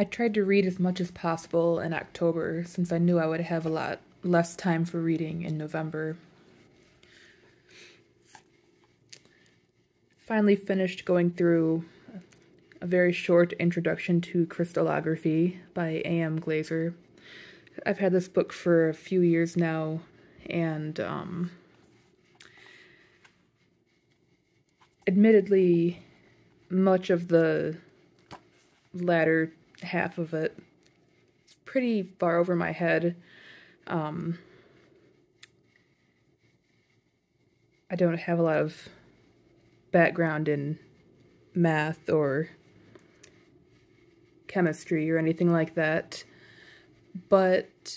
I tried to read as much as possible in October, since I knew I would have a lot less time for reading in November. Finally finished going through a very short introduction to crystallography by A.M. Glazer. I've had this book for a few years now, and admittedly, much of the latter half of it is pretty far over my head. I don't have a lot of background in math or chemistry or anything like that, but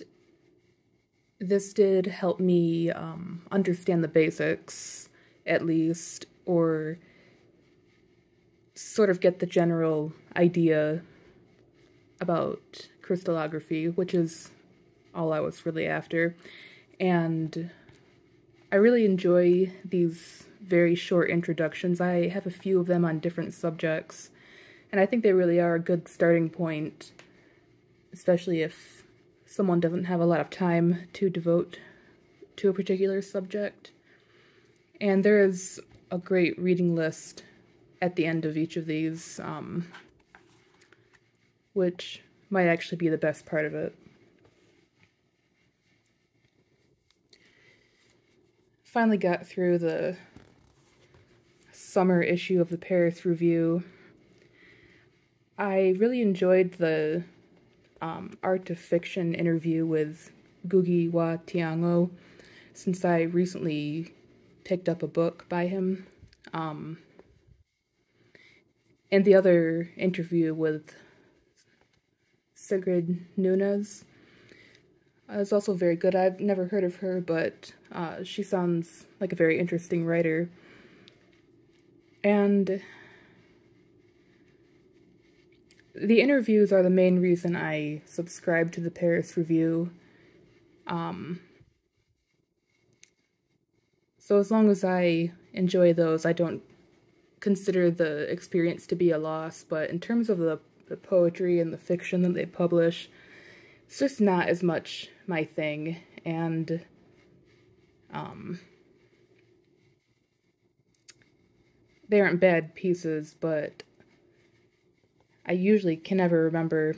this did help me understand the basics, at least, or sort of get the general idea about crystallography, which is all I was really after. And I really enjoy these very short introductions. I have a few of them on different subjects, and I think they really are a good starting point, especially if someone doesn't have a lot of time to devote to a particular subject. And there is a great reading list at the end of each of these, which might actually be the best part of it. Finally got through the summer issue of the Paris Review. I really enjoyed the Art of Fiction interview with Ngũgĩ wa Thiong'o, since I recently picked up a book by him. And the other interview with Sigrid Nunez is also very good. I've never heard of her, but she sounds like a very interesting writer. And the interviews are the main reason I subscribe to the Paris Review. So as long as I enjoy those, I don't consider the experience to be a loss, but in terms of the poetry and the fiction that they publish, it's just not as much my thing, and they aren't bad pieces, but I usually can never remember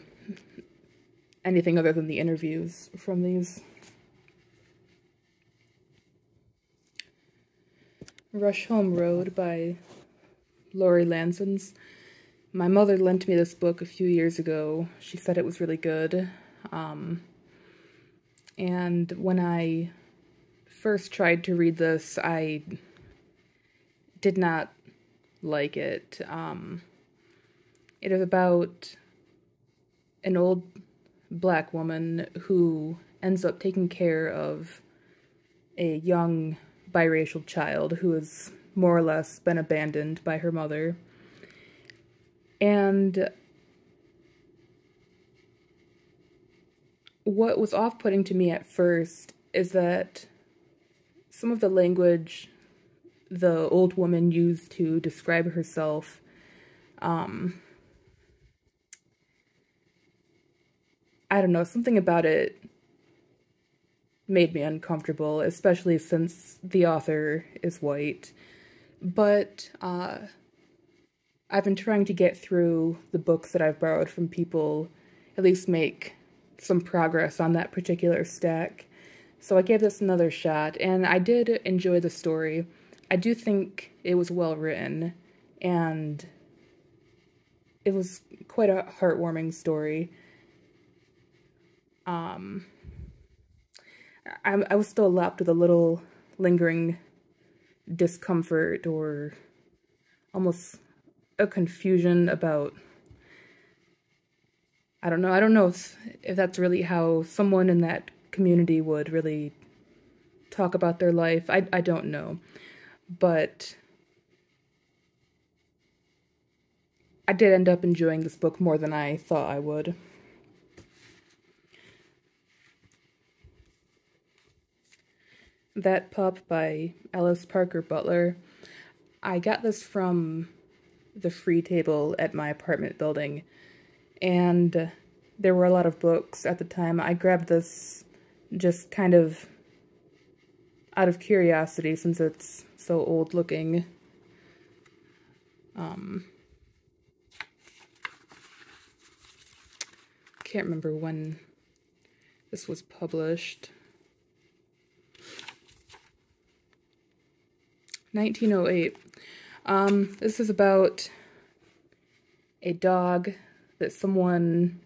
anything other than the interviews from these. Rush Home Road by Lori Lansen. My mother lent me this book a few years ago. She said it was really good. And when I first tried to read this, I did not like it. It is about an old black woman who ends up taking care of a young biracial child who is more or less been abandoned by her mother. And what was off-putting to me at first is that some of the language the old woman used to describe herself I don't know, something about it made me uncomfortable, especially since the author is white. But I've been trying to get through the books that I've borrowed from people, at least make some progress on that particular stack. So I gave this another shot, and I did enjoy the story. I do think it was well written, and it was quite a heartwarming story. I was still left with a little lingering discomfort, or almost a confusion about, I don't know if that's really how someone in that community would really talk about their life. I don't know, but I did end up enjoying this book more than I thought I would. That Pup by Ellis Parker Butler. I got this from the free table at my apartment building, and there were a lot of books at the time. I grabbed this just kind of out of curiosity since it's so old looking. Can't remember when this was published. 1908. This is about a dog that someone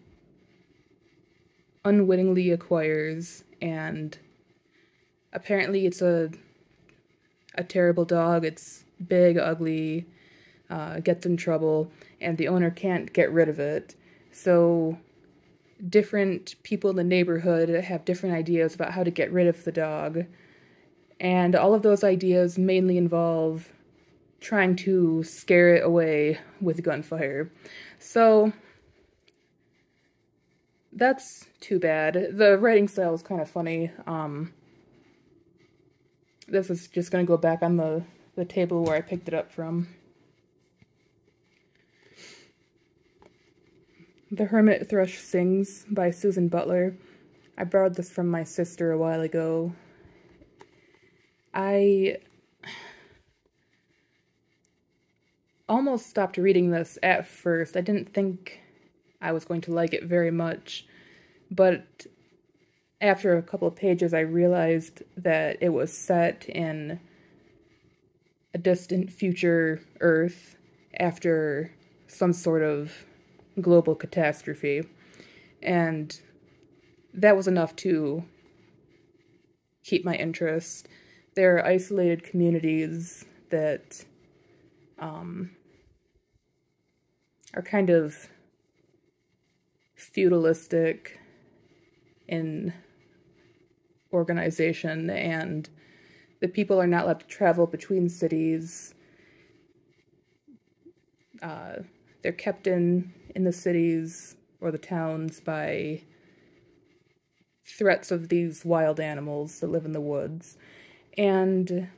unwittingly acquires, and apparently it's a terrible dog. It's big, ugly, gets in trouble, and the owner can't get rid of it. So different people in the neighborhood have different ideas about how to get rid of the dog, and all of those ideas mainly involve trying to scare it away with gunfire. So that's too bad. The writing style is kind of funny. This is just going to go back on the table where I picked it up from. The Hermit Thrush Sings by Susan Butler. I borrowed this from my sister a while ago. I almost stopped reading this at first. I didn't think I was going to like it very much, but after a couple of pages I realized that it was set in a distant future Earth after some sort of global catastrophe, and that was enough to keep my interest. There are isolated communities that are kind of feudalistic in organization, and the people are not allowed to travel between cities. They're kept in the cities or the towns by threats of these wild animals that live in the woods. And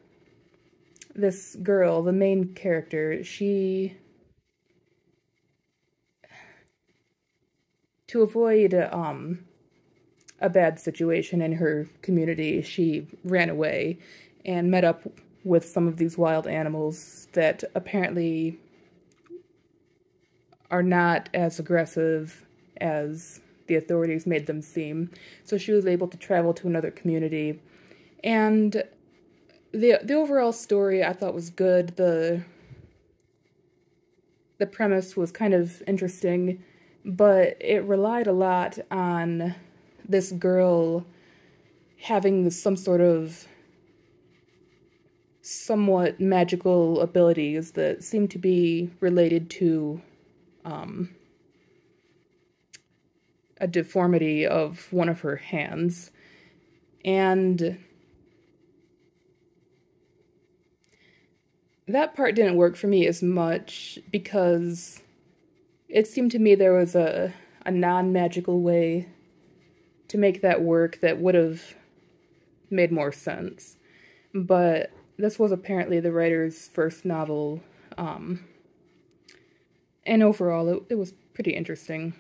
this girl, the main character, she, to avoid a bad situation in her community, she ran away and met up with some of these wild animals that apparently are not as aggressive as the authorities made them seem. So she was able to travel to another community. And the overall story I thought was good. The premise was kind of interesting, but it relied a lot on this girl having some sort of somewhat magical abilities that seemed to be related to a deformity of one of her hands. And that part didn't work for me as much because it seemed to me there was a non-magical way to make that work that would have made more sense. But this was apparently the writer's first novel, and overall it was pretty interesting.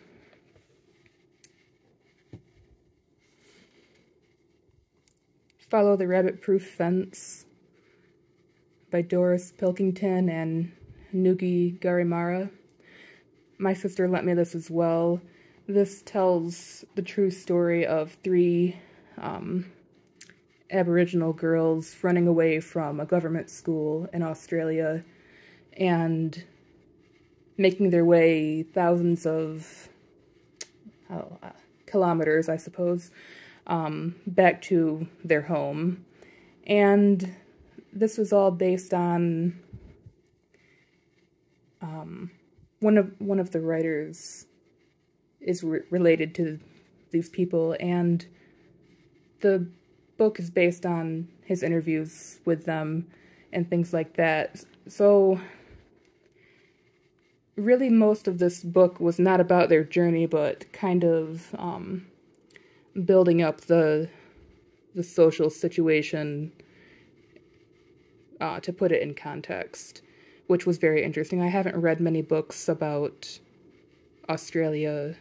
Follow the Rabbitproof Fence by Doris Pilkington and Nugi Garimara. My sister lent me this as well. This tells the true story of three Aboriginal girls running away from a government school in Australia and making their way thousands of kilometers, I suppose, back to their home. And this was all based on one of the writers is related to these people, and the book is based on his interviews with them and things like that. So really most of this book was not about their journey, but kind of building up the social situation to put it in context, which was very interesting. I haven't read many books about Australia.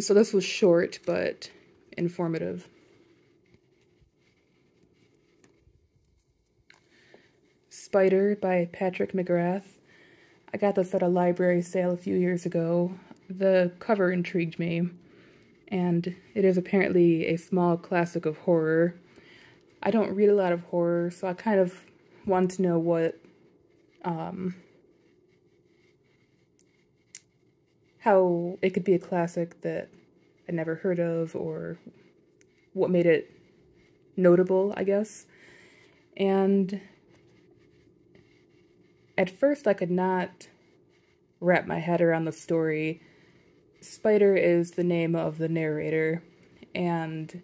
So this was short, but informative. Spider by Patrick McGrath. I got this at a library sale a few years ago. The cover intrigued me, and it is apparently a small classic of horror. I don't read a lot of horror, so I kind of want to know what, how it could be a classic that I never heard of, or what made it notable, I guess. And at first I could not wrap my head around the story. Spider is the name of the narrator, and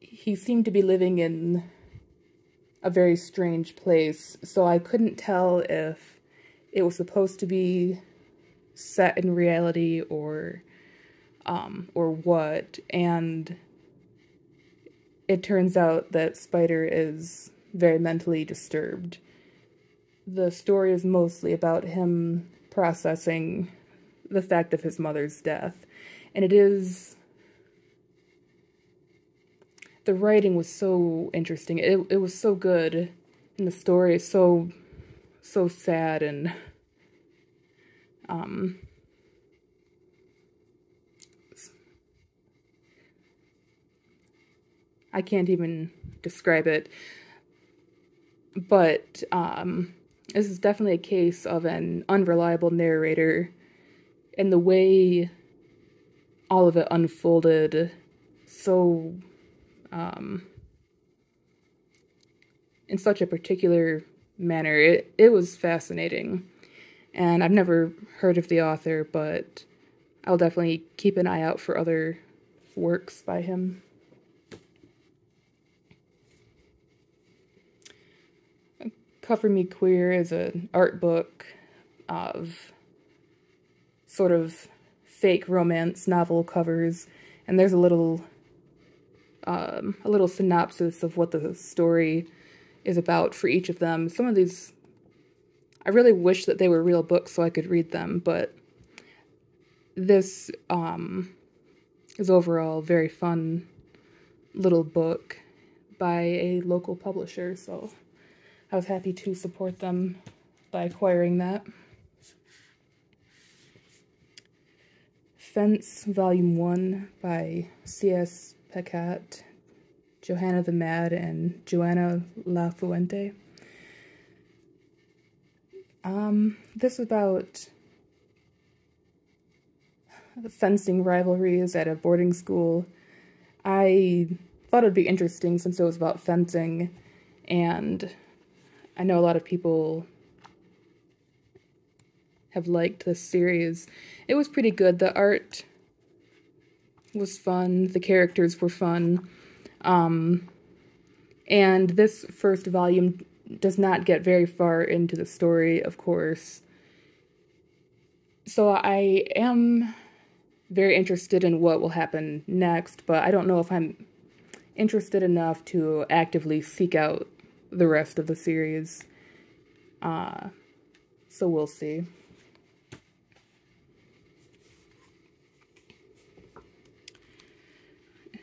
he seemed to be living in a very strange place, so I couldn't tell if it was supposed to be set in reality or what, and it turns out that Spider is very mentally disturbed. The story is mostly about him processing the fact of his mother's death. And it is... the writing was so interesting. It was so good. And the story is so sad and... I can't even describe it. But, this is definitely a case of an unreliable narrator, and the way all of it unfolded so, in such a particular manner, it was fascinating. And I've never heard of the author, but I'll definitely keep an eye out for other works by him. Cover Me Queer is an art book of sort of fake romance novel covers, and there's a little synopsis of what the story is about for each of them. Some of these, I really wish that they were real books so I could read them, but this is overall a very fun little book by a local publisher, so I was happy to support them by acquiring that. Fence, Volume 1 by C.S. Pacat, Johanna the Mad, and Joanna la Fuente. This is about the fencing rivalries at a boarding school. I thought it would be interesting since it was about fencing, and I know a lot of people have liked this series. It was pretty good. The art was fun. The characters were fun. And this first volume does not get very far into the story, of course. So I am very interested in what will happen next, but I don't know if I'm interested enough to actively seek out the rest of the series, so we'll see.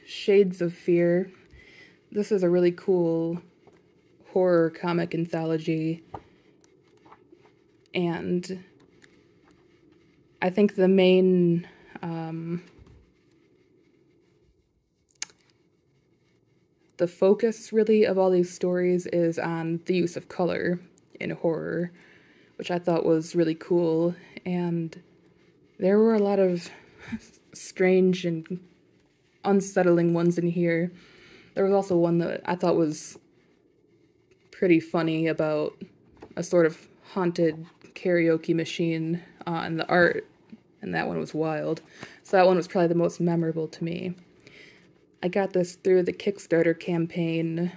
Shades of Fear. This is a really cool horror comic anthology, and I think the main the focus, really, of all these stories is on the use of color in horror, which I thought was really cool, and there were a lot of strange and unsettling ones in here. There was also one that I thought was pretty funny about a sort of haunted karaoke machine and the art, and that one was wild. So that one was probably the most memorable to me. I got this through the Kickstarter campaign.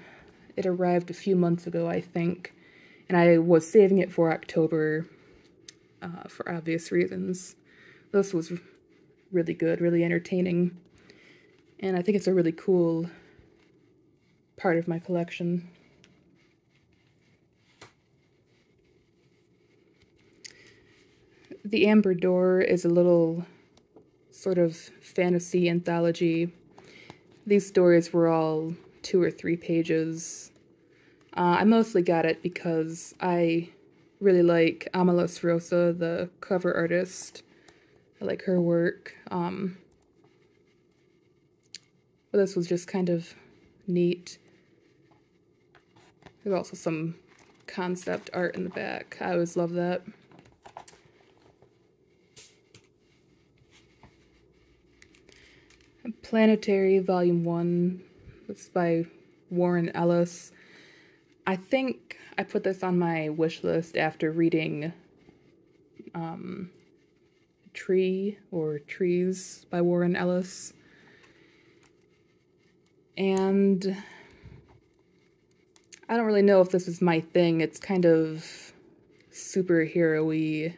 It arrived a few months ago, I think, and I was saving it for October for obvious reasons. This was really good, really entertaining, and I think it's a really cool part of my collection. The Amber Door is a little sort of fantasy anthology. These stories were all 2 or 3 pages. I mostly got it because I really like Amalos Rosa, the cover artist. I like her work. But this was just kind of neat. There's also some concept art in the back. I always love that. Planetary, Volume 1. It's by Warren Ellis. I think I put this on my wish list after reading Tree or Trees by Warren Ellis. And I don't really know if this is my thing. It's kind of superhero-y.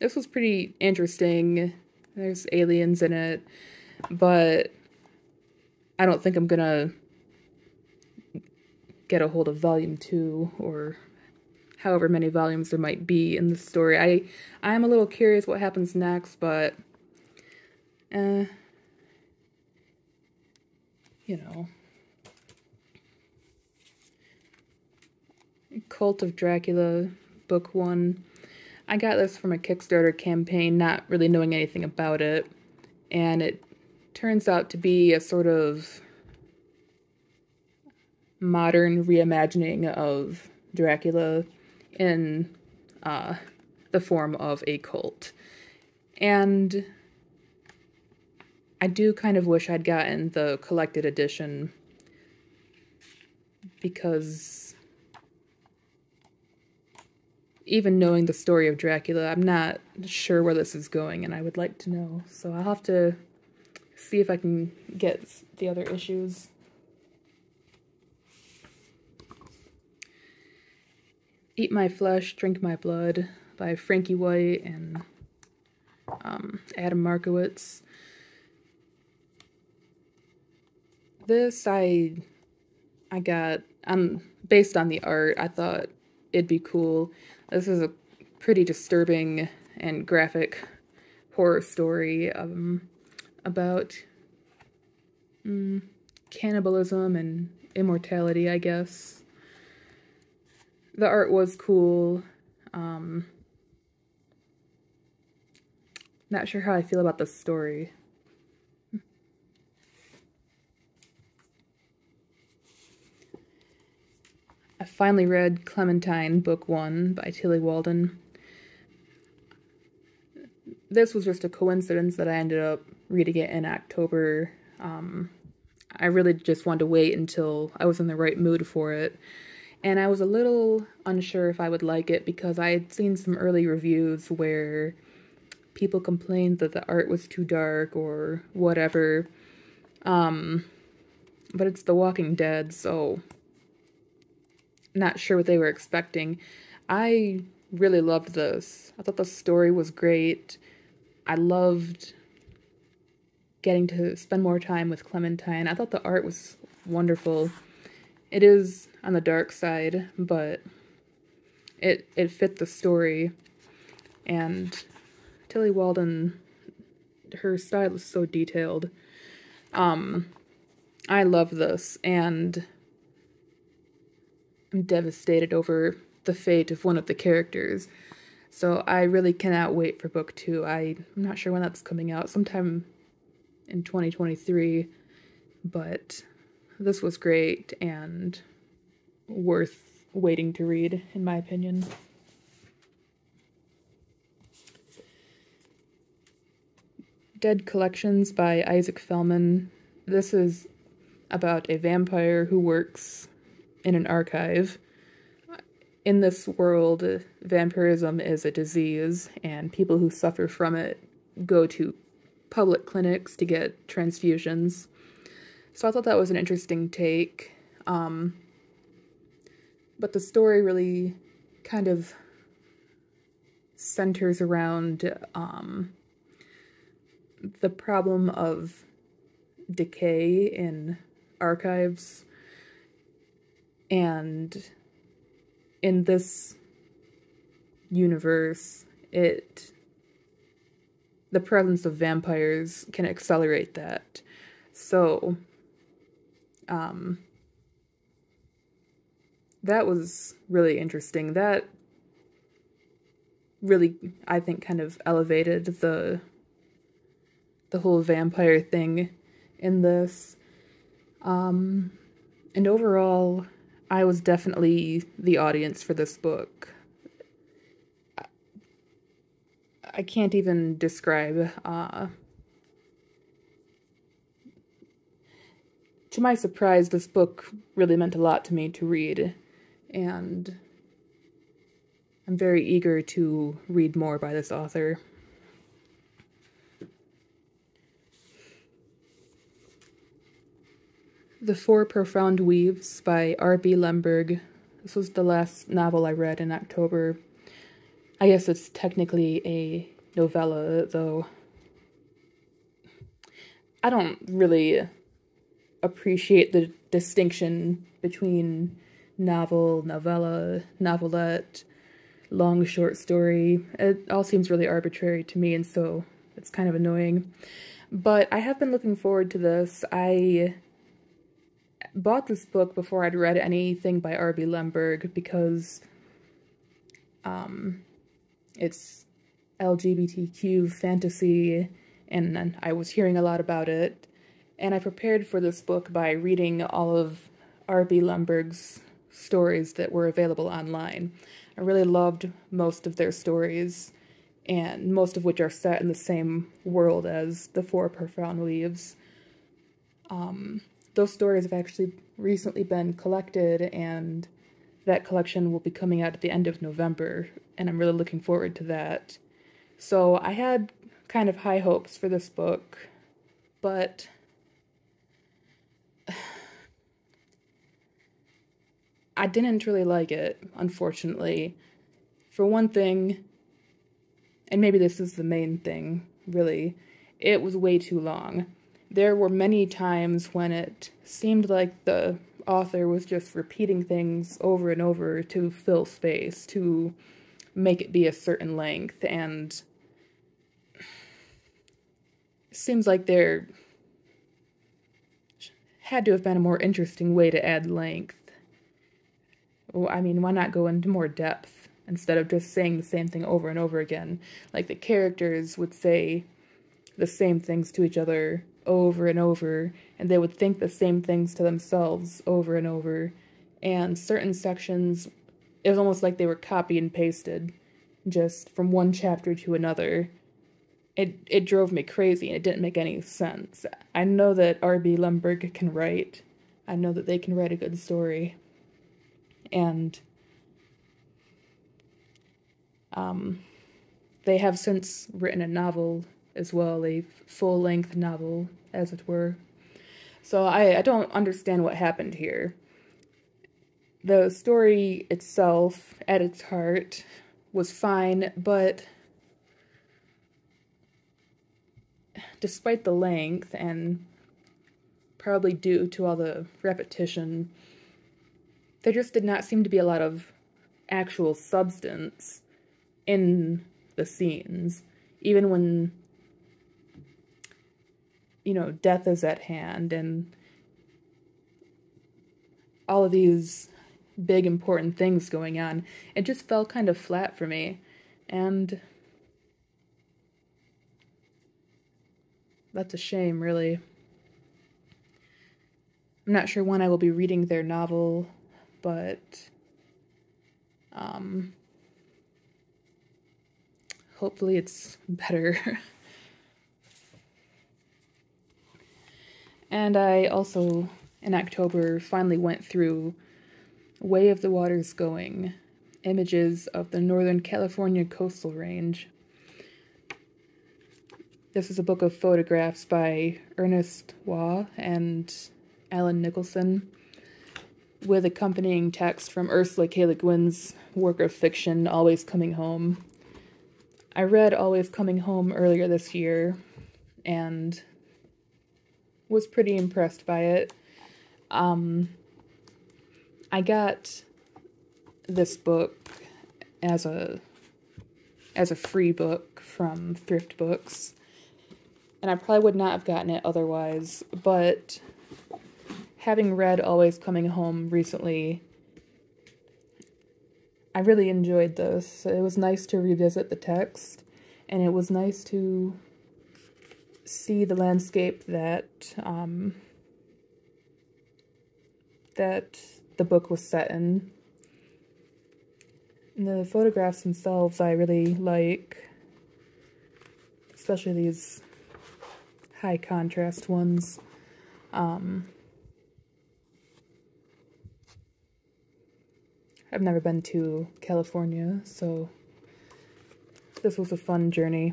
This was pretty interesting. There's aliens in it, but I don't think I'm gonna get a hold of volume 2 or however many volumes there might be in the story. I am a little curious what happens next, but you know. Cult of Dracula, Book 1. I got this from a Kickstarter campaign, not really knowing anything about it, and it turns out to be a sort of modern reimagining of Dracula in the form of a cult. And I do kind of wish I'd gotten the collected edition, because even knowing the story of Dracula, I'm not sure where this is going, and I would like to know. So I'll have to see if I can get the other issues. Eat My Flesh, Drink My Blood by Frankie White and Adam Markowitz. This I got based on the art. I thought it'd be cool. This is a pretty disturbing and graphic horror story about cannibalism and immortality, I guess. The art was cool. Not sure how I feel about the story. I finally read Clementine, Book 1 by Tillie Walden. This was just a coincidence that I ended up reading it in October. I really just wanted to wait until I was in the right mood for it. And I was a little unsure if I would like it because I had seen some early reviews where people complained that the art was too dark or whatever. But it's The Walking Dead, so not sure what they were expecting. I really loved this. I thought the story was great. I loved getting to spend more time with Clementine. I thought the art was wonderful. It is on the dark side, but it fit the story. And Tillie Walden, her style is so detailed. I love this, and I'm devastated over the fate of one of the characters, so I really cannot wait for book 2. I'm not sure when that's coming out, sometime in 2023, but this was great and worth waiting to read, in my opinion. Dead Collections by Isaac Fellman. This is about a vampire who works in an archive. In this world, vampirism is a disease, and people who suffer from it go to public clinics to get transfusions. So I thought that was an interesting take. But the story really kind of centers around the problem of decay in archives. And in this universe, the presence of vampires can accelerate that. So, that was really interesting. That really, I think, kind of elevated the whole vampire thing in this. And overall, I was definitely the audience for this book. I can't even describe, to my surprise, this book really meant a lot to me to read, and I'm very eager to read more by this author. The Four Profound Weaves by R.B. Lemberg. This was the last novel I read in October. I guess it's technically a novella, though. I don't really appreciate the distinction between novel, novella, novelette, long short story. It all seems really arbitrary to me, and so it's kind of annoying. But I have been looking forward to this. I bought this book before I'd read anything by R.B. Lemberg because it's LGBTQ fantasy, and I was hearing a lot about it. And I prepared for this book by reading all of R.B. Lemberg's stories that were available online. I really loved most of their stories, and most of which are set in the same world as The Four Profound Weaves. Those stories have actually recently been collected, and that collection will be coming out at the end of November, and I'm really looking forward to that. So I had kind of high hopes for this book, but I didn't really like it, unfortunately. For one thing, and maybe this is the main thing, really, it was way too long. There were many times when it seemed like the author was just repeating things over and over to fill space, to make it be a certain length, and it seems like there had to have been a more interesting way to add length. Well, I mean, why not go into more depth instead of just saying the same thing over and over again? Like, the characters would say the same things to each other over and over, and they would think the same things to themselves over and over, and certain sections, it was almost like they were copy and pasted just from one chapter to another. It drove me crazy, and it didn't make any sense. I know that R.B. Lemberg can write. I know that they can write a good story, and they have since written a novel as well, a full-length novel, as it were. So I don't understand what happened here. The story itself, at its heart, was fine, but despite the length, and probably due to all the repetition, there just did not seem to be a lot of actual substance in the scenes. Even when, you know, death is at hand, and all of these big important things going on, it just fell kind of flat for me, and that's a shame, really. I'm not sure when I will be reading their novel, but hopefully it's better. And I also, in October, finally went through Way of the Waters Going, Images of the Northern California Coastal Range. This is a book of photographs by Ernest Waugh and Alan Nicholson, with accompanying text from Ursula K. Le Guin's work of fiction, Always Coming Home. I read Always Coming Home earlier this year, and was pretty impressed by it. I got this book as a as a free book from Thrift Books. And I probably would not have gotten it otherwise, but having read Always Coming Home recently, I really enjoyed this. It was nice to revisit the text, and it was nice to see the landscape that that the book was set in. And the photographs themselves I really like, especially these high contrast ones. I've never been to California, so this was a fun journey.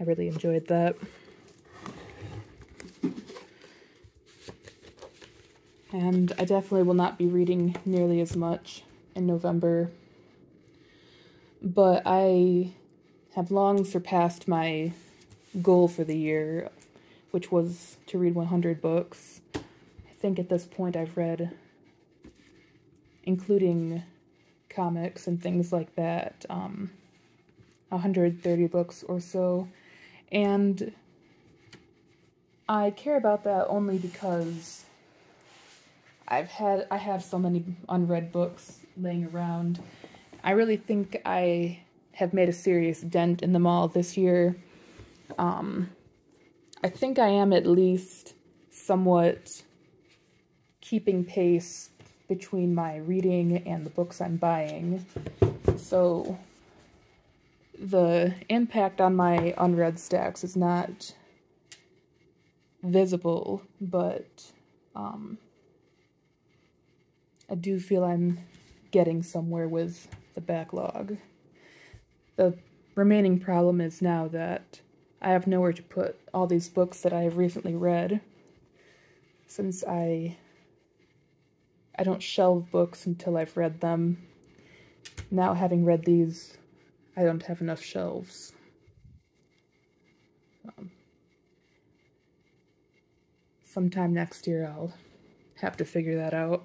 I really enjoyed that. And I definitely will not be reading nearly as much in November. But I have long surpassed my goal for the year, which was to read 100 books. I think at this point I've read, including comics and things like that, 130 books or so. And I care about that only because I have so many unread books laying around. I really think I have made a serious dent in them all this year. I think I am at least somewhat keeping pace between my reading and the books I'm buying. So the impact on my unread stacks is not visible, but I do feel I'm getting somewhere with the backlog. The remaining problem is now that I have nowhere to put all these books that I have recently read, since I don't shelve books until I've read them. Now, having read these, I don't have enough shelves. Sometime next year I'll have to figure that out.